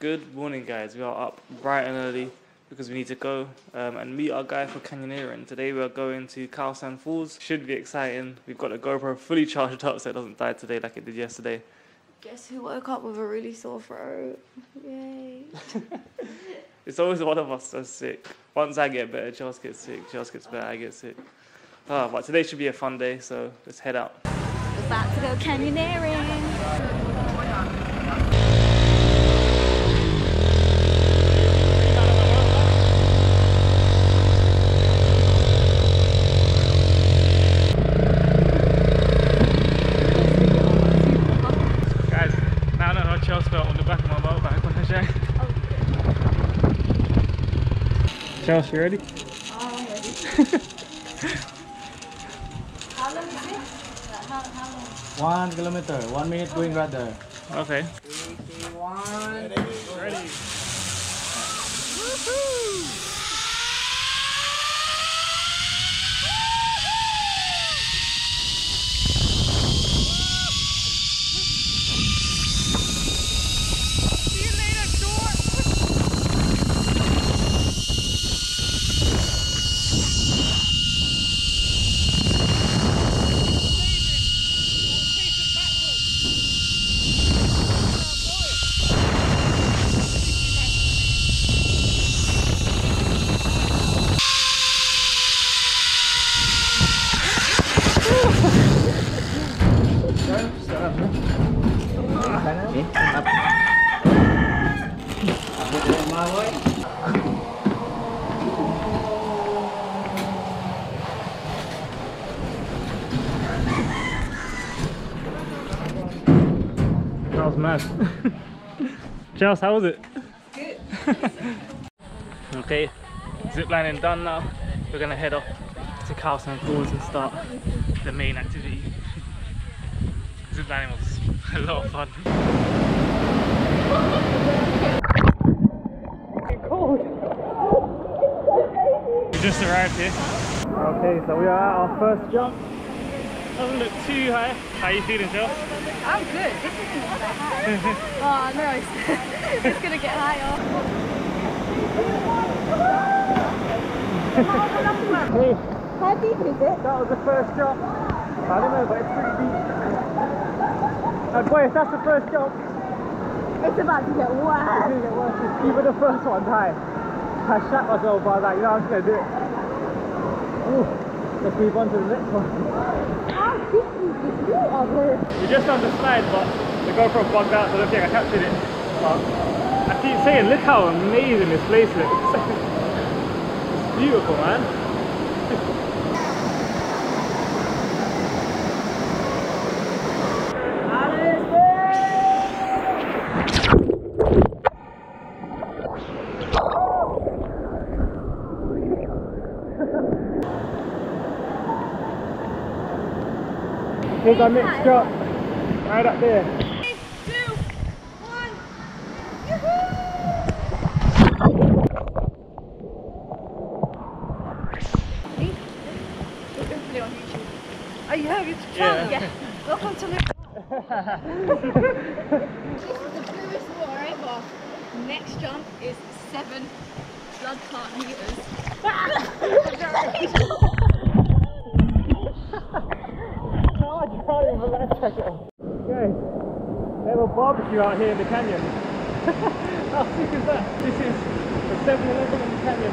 Good morning, guys. We are up bright and early because we need to go and meet our guy for canyoneering. Today we are going to Kawasan Falls. Should be exciting. We've got the GoPro fully charged up so it doesn't die today like it did yesterday. Guess who woke up with a really sore throat? Yay. It's always one of us that's sick. Once I get better, Charles gets sick. Charles gets better, I get sick. But today should be a fun day, so let's head out. We're about to go canyoneering. Charles, you ready? I'm ready. How long is it? How long? 1 kilometer, 1 minute going rather. Okay. 3, 2, 1. Ready. Ready. Woohoo! Mad. Charles, how was it? Good. Okay, ziplining done now. We're gonna head off to Kawasan Falls and start the main activity. Ziplining was a lot of fun. It's cold. We just arrived here. Okay, so we are at our first jump. Doesn't look too high. How are you feeling, Charles? I'm good. This isn't that high. Oh no, it's gonna get higher. Hey. How deep is it? That was the first jump. I don't know, but it's pretty deep. And boy, if that's the first jump, it's about to get worse. It's gonna get worse. Even the first one's high. I shat myself, but I was like, no, I'm just gonna do it. Ooh. Let's move on to the next one. How deep is this water? We're just on the slide, but the GoPro bugged out, so I don't think I captured it. But I keep saying, look how amazing this place looks. It's beautiful, man. Here's our next shot, right up there. 3, 2, 1, yoo-hoo! Hey, we're definitely on YouTube. Oh, you have YouTube channel? Yeah. Welcome to my This is the bluest water ever. Next jump is 7 blood clot meters. Okay, they have a barbecue out here in the canyon. How sick is that? This is a 7-Eleven in the canyon.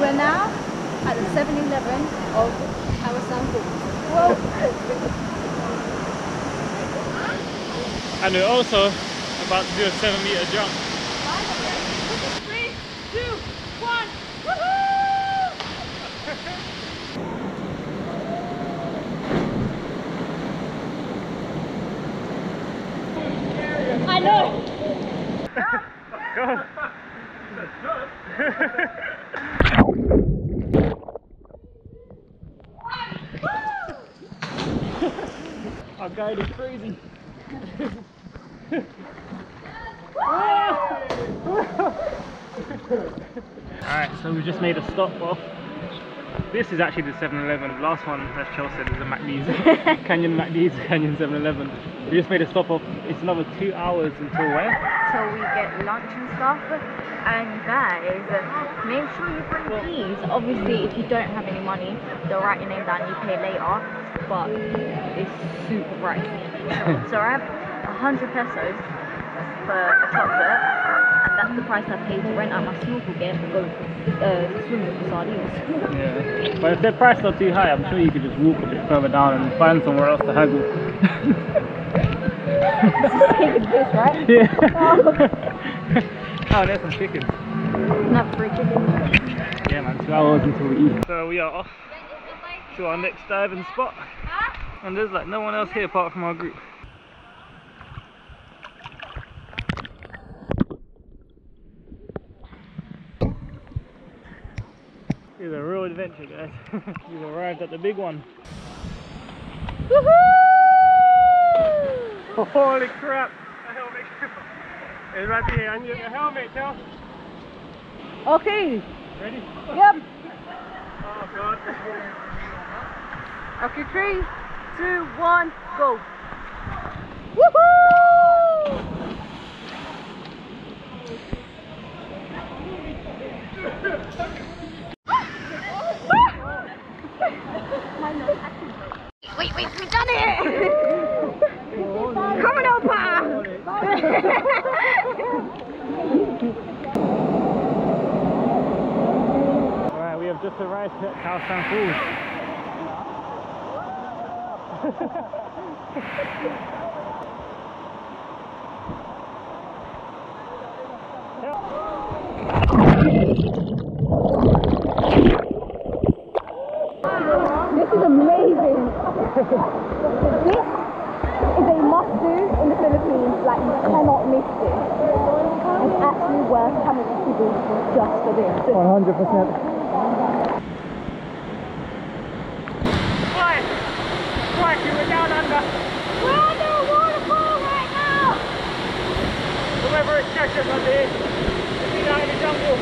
We're now at the 7-Eleven of Kawasan Falls. And we're also about to do a 7-meter jump. 3, 2, 1, woohoo! I know! Our guide is crazy. Alright, so we just made a stop off. This is actually the 7-Eleven. The last one, as Chel said, is the MacD's. Canyon MacD's, Canyon 7-Eleven. We just made a stop off. It's another 2 hours until where? Till we get lunch and stuff. And guys, make sure you bring keys. Obviously, if you don't have any money, they'll write your name down, you pay later. But it's super pricey. So I have 100 pesos for a chocolate. That's the price I paid to rent out my snorkel gear and go swim with the sardines. Yeah, but if their prices are too high, I'm sure you could just walk a bit further down and find somewhere else to haggle. Just taking this, right? Yeah. Oh, there's some chickens. Not free chickens. Yeah, man, 2 hours until we eat. So we are off to our next diving spot. And there's like no one else here apart from our group. It's a real adventure, guys. We've arrived at the big one. Woohoo! Holy crap! A helmet. It's right behind you. Your helmet, Kel. Okay. Ready? Yep. Oh god. Okay, 3, 2, 1, go. Woohoo! Wait, we've done it! Come on, Opa! Alright, we have just arrived at Kawasan Falls. This is amazing! This is a must-do in the Philippines, like you cannot miss this. It's actually worth coming to Cebu just for this. 100%. Right, you were down under. We're under a waterfall right now! Whoever is catching us here, we'll be down in the jungle.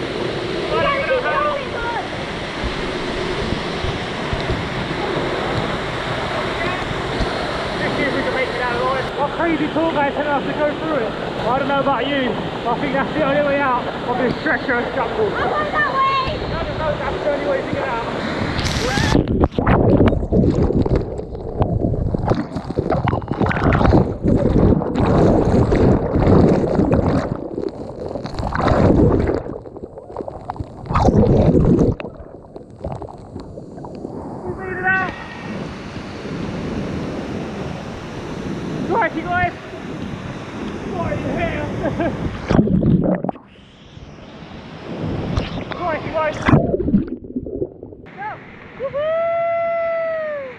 What crazy tour guys had us to go through it. Well, I don't know about you, but I think that's the only way out of this treacherous jungle. I'm on that way! No, that's the only way to get out. We made it out! Right, you guys! What in hell? Right, you guys! Go! Woohoo!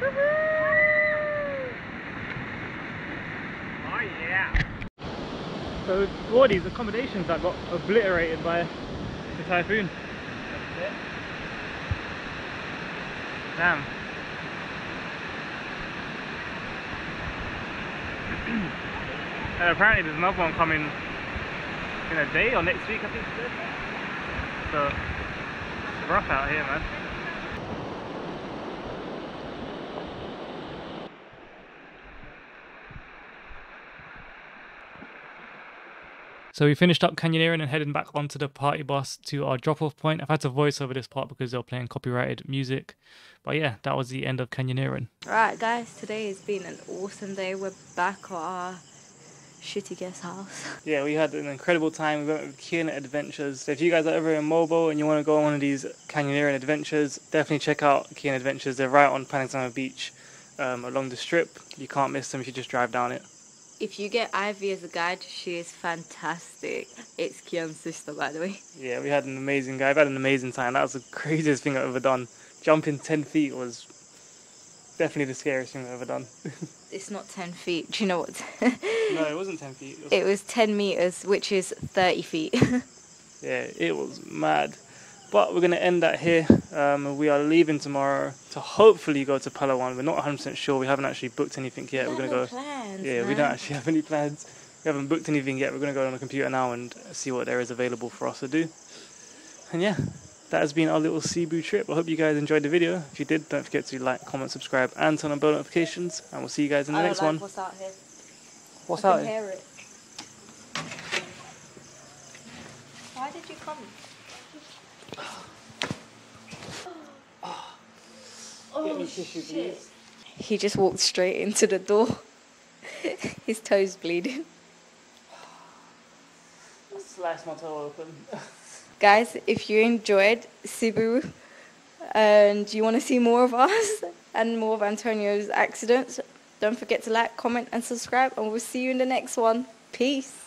Woohoo! Oh yeah! So all these accommodations that got obliterated by the typhoon. That's it. Damn. And apparently there's another one coming in a day or next week, I think. So it's rough out here, man. So we finished up canyoneering and heading back onto the party bus to our drop-off point. I've had to voice over this part because they were playing copyrighted music. But yeah, that was the end of canyoneering. Right guys, today has been an awesome day. We're back at our shitty guest house. Yeah, we had an incredible time. We went with Keen Adventures. So if you guys are ever in Mobile and you want to go on one of these canyoneering adventures, definitely check out Keen Adventures. They're right on Panxammer Beach along the strip. You can't miss them if you just drive down it. If you get Ivy as a guide, she is fantastic. It's Kian's sister, by the way. Yeah, we had an amazing guy. I've had an amazing time. That was the craziest thing I've ever done. Jumping 10 feet was definitely the scariest thing I've ever done. It's not 10 feet. Do you know what? No, it wasn't 10 feet. It was 10 meters, which is 30 feet. Yeah, it was mad. But we're going to end that here. We are leaving tomorrow to hopefully go to Palawan. We're not 100% sure. We haven't actually booked anything yet. We're going to go. Plans, yeah, man. We don't actually have any plans. We haven't booked anything yet. We're going to go on the computer now and see what there is available for us to do. And yeah, that has been our little Cebu trip. I hope you guys enjoyed the video. If you did, don't forget to like, comment, subscribe, and turn on bell notifications. And we'll see you guys in the next one. What's out here? What's out here? It. Why did you come? Oh, shit. He just walked straight into the door. His toes bleeding. I sliced my toe open. Guys, if you enjoyed Cebu and you want to see more of us and more of Antonio's accidents, don't forget to like, comment and subscribe, and we'll see you in the next one. Peace.